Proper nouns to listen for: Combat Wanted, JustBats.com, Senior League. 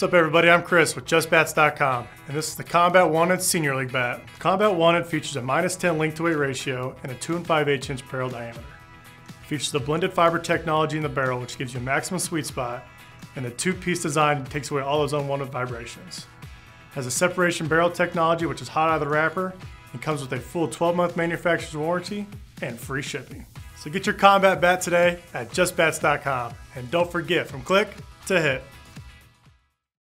What's up everybody, I'm Chris with JustBats.com, and this is the Combat Wanted Senior League bat. The Combat Wanted features a -10 length to weight ratio and a 2 5/8" barrel diameter. It features the blended fiber technology in the barrel, which gives you a maximum sweet spot, and a 2-piece design that takes away all those unwanted vibrations. It has a separation barrel technology, which is hot out of the wrapper, and comes with a full 12-month manufacturer's warranty and free shipping. So get your combat bat today at JustBats.com, and don't forget, from click to hit.